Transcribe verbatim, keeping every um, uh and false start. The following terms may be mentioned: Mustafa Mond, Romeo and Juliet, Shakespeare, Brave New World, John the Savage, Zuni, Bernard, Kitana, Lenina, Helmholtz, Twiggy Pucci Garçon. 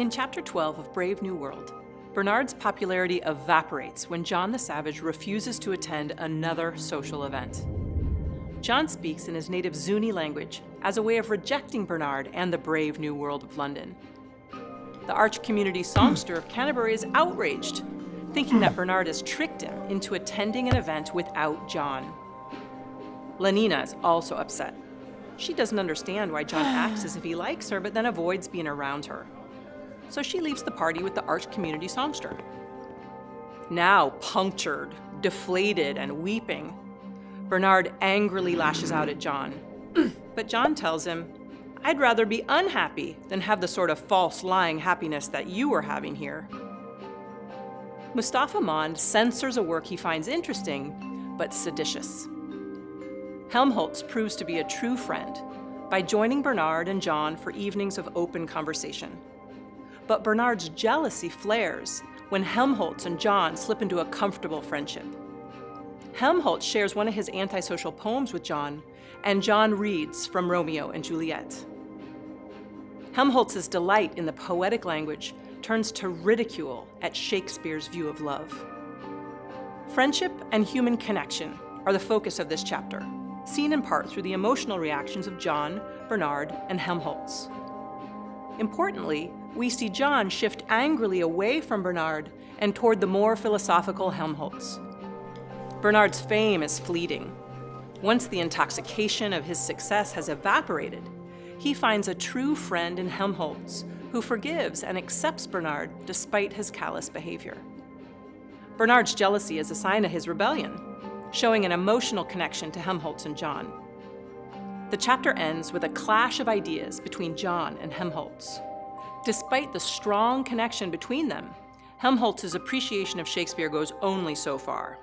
In chapter twelve of Brave New World, Bernard's popularity evaporates when John the Savage refuses to attend another social event. John speaks in his native Zuni language as a way of rejecting Bernard and the Brave New World of London. The arch-community songster of Canterbury is outraged, thinking that Bernard has tricked him into attending an event without John. Lenina is also upset. She doesn't understand why John acts as if he likes her, but then avoids being around her. So she leaves the party with the arch-community songster. Now punctured, deflated, and weeping, Bernard angrily lashes out at John. But John tells him, "I'd rather be unhappy than have the sort of false, lying happiness that you are having here." Mustafa Mond censors a work he finds interesting, but seditious. Helmholtz proves to be a true friend by joining Bernard and John for evenings of open conversation. But Bernard's jealousy flares when Helmholtz and John slip into a comfortable friendship. Helmholtz shares one of his antisocial poems with John, and John reads from Romeo and Juliet. Helmholtz's delight in the poetic language turns to ridicule at Shakespeare's view of love. Friendship and human connection are the focus of this chapter, seen in part through the emotional reactions of John, Bernard, and Helmholtz. Importantly, we see John shift angrily away from Bernard and toward the more philosophical Helmholtz. Bernard's fame is fleeting. Once the intoxication of his success has evaporated, he finds a true friend in Helmholtz, who forgives and accepts Bernard despite his callous behavior. Bernard's jealousy is a sign of his rebellion, showing an emotional connection to Helmholtz and John. The chapter ends with a clash of ideas between John and Helmholtz. Despite the strong connection between them, Helmholtz's appreciation of Shakespeare goes only so far.